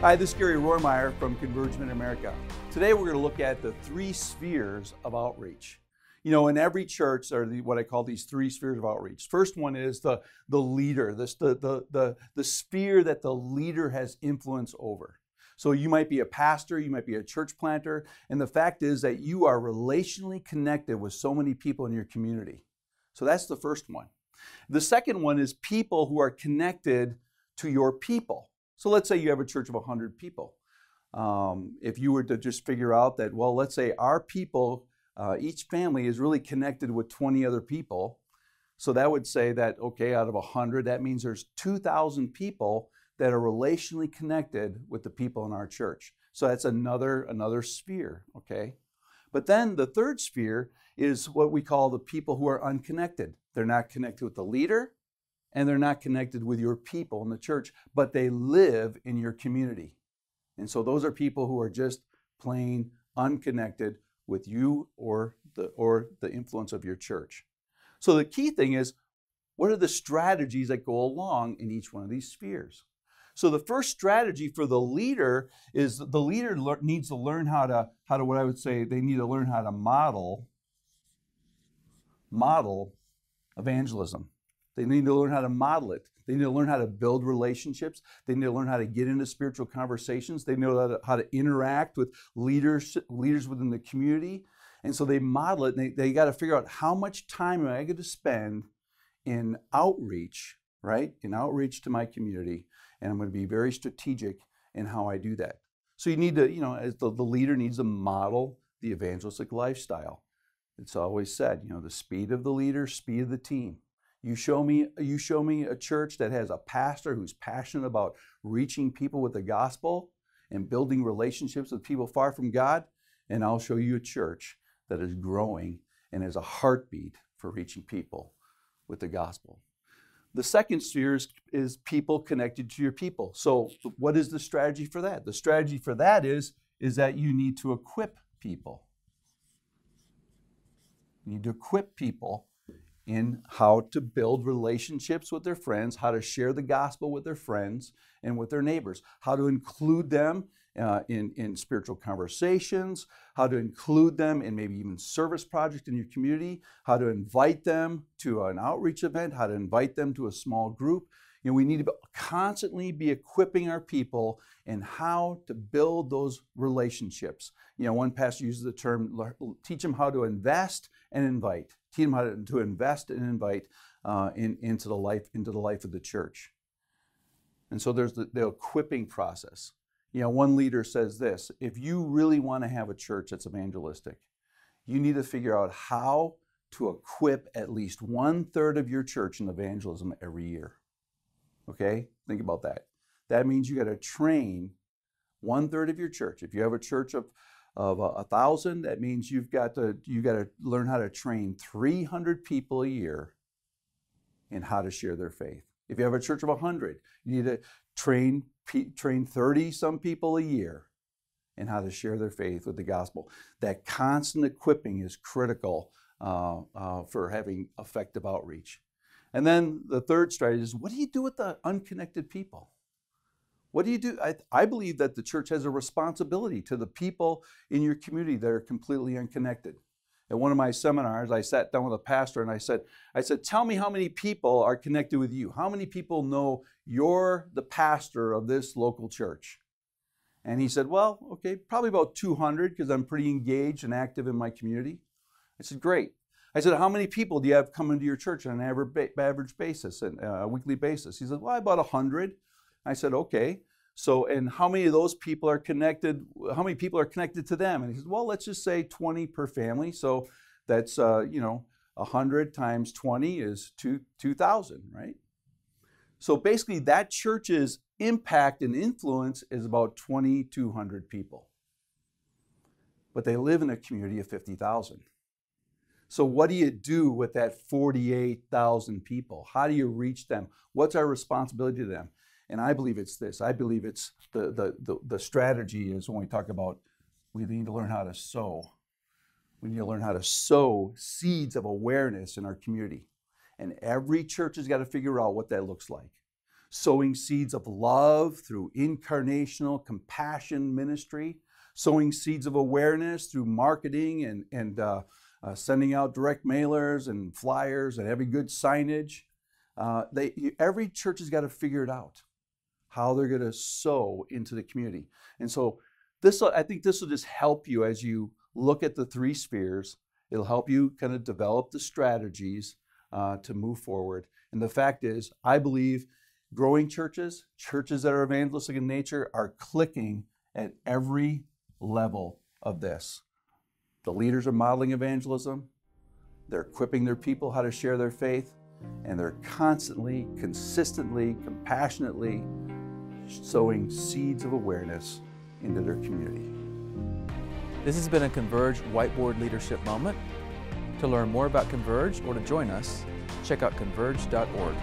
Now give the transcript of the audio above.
Hi, this is Gary Rohrmeyer from Converge MidAmerica. Today we're going to look at the three spheres of outreach. You know, in every church there are what I call these three spheres of outreach. First one is the leader, the sphere that the leader has influence over. So you might be a pastor, you might be a church planter, and the fact is that you are relationally connected with so many people in your community. So that's the first one. The second one is people who are connected to your people. So let's say you have a church of 100 people. If you were to just figure out that, well, let's say our people, each family is really connected with 20 other people. So that would say that, okay, out of 100, that means there's 2,000 people that are relationally connected with the people in our church. So that's another sphere, okay? But then the third sphere is what we call the people who are unconnected. They're not connected with the leader, and they're not connected with your people in the church, but they live in your community. And so those are people who are just plain unconnected with you or the influence of your church. So the key thing is, what are the strategies that go along in each one of these spheres? So the first strategy for the leader is the leader needs to learn how to what I would say, they need to learn how to model evangelism. They need to learn how to model it. They need to learn how to build relationships. They need to learn how to get into spiritual conversations. They know how to interact with leaders within the community. And so they model it, and they got to figure out how much time am I going to spend in outreach, right? In outreach to my community. And I'm going to be very strategic in how I do that. So you need to, you know, as the leader needs to model the evangelistic lifestyle. It's always said, you know, the speed of the leader, speed of the team. You show me a church that has a pastor who's passionate about reaching people with the gospel and building relationships with people far from God, and I'll show you a church that is growing and has a heartbeat for reaching people with the gospel. The second sphere is people connected to your people. So what is the strategy for that? The strategy for that is that you need to equip people. You need to equip people in how to build relationships with their friends, how to share the gospel with their friends and with their neighbors, how to include them in spiritual conversations, how to include them in maybe even service project in your community, how to invite them to an outreach event, how to invite them to a small group. You know, we need to constantly be equipping our people in how to build those relationships. You know, one pastor uses the term, teach them how to invest and invite. Teach them how to invest and invite into the life of the church. And so there's the equipping process. You know, one leader says this: if you really want to have a church that's evangelistic, you need to figure out how to equip at least 1/3 of your church in evangelism every year. Okay, think about that. That means you got to train 1/3 of your church. If you have a church of 1,000, that means you got to learn how to train 300 people a year in how to share their faith. If you have a church of 100, you need to train 30 some people a year in how to share their faith with the gospel. That constant equipping is critical for having effective outreach. And then the third strategy is, what do you do with the unconnected people? What do you do? I believe that the church has a responsibility to the people in your community that are completely unconnected. At one of my seminars, I sat down with a pastor and I said, tell me how many people are connected with you. How many people know you're the pastor of this local church? And he said, well, okay, probably about 200, because I'm pretty engaged and active in my community. I said, great. I said, how many people do you have coming to your church on an average basis, a weekly basis? He said, well, about 100. I said, okay. So, and how many of those people are connected? How many people are connected to them? And he said, well, let's just say 20 per family. So that's, 100 times 20 is 2,000, right? So basically that church's impact and influence is about 2,200 people. But they live in a community of 50,000. So what do you do with that 48,000 people? How do you reach them? What's our responsibility to them? And I believe it's this. I believe it's the strategy is when we talk about, we need to learn how to sow. We need to learn how to sow seeds of awareness in our community. And every church has got to figure out what that looks like. sowing seeds of love through incarnational compassion ministry, sowing seeds of awareness through marketing and sending out direct mailers and flyers and every good signage. Every church has got to figure it out, how they're going to sow into the community. And so I think this will just help you as you look at the three spheres. It'll help you kind of develop the strategies to move forward. And the fact is, I believe growing churches, churches that are evangelistic in nature, are clicking at every level of this. The leaders are modeling evangelism, they're equipping their people how to share their faith, and they're constantly, consistently, compassionately sowing seeds of awareness into their community. This has been a Converge Whiteboard Leadership Moment. To learn more about Converge or to join us, check out converge.org.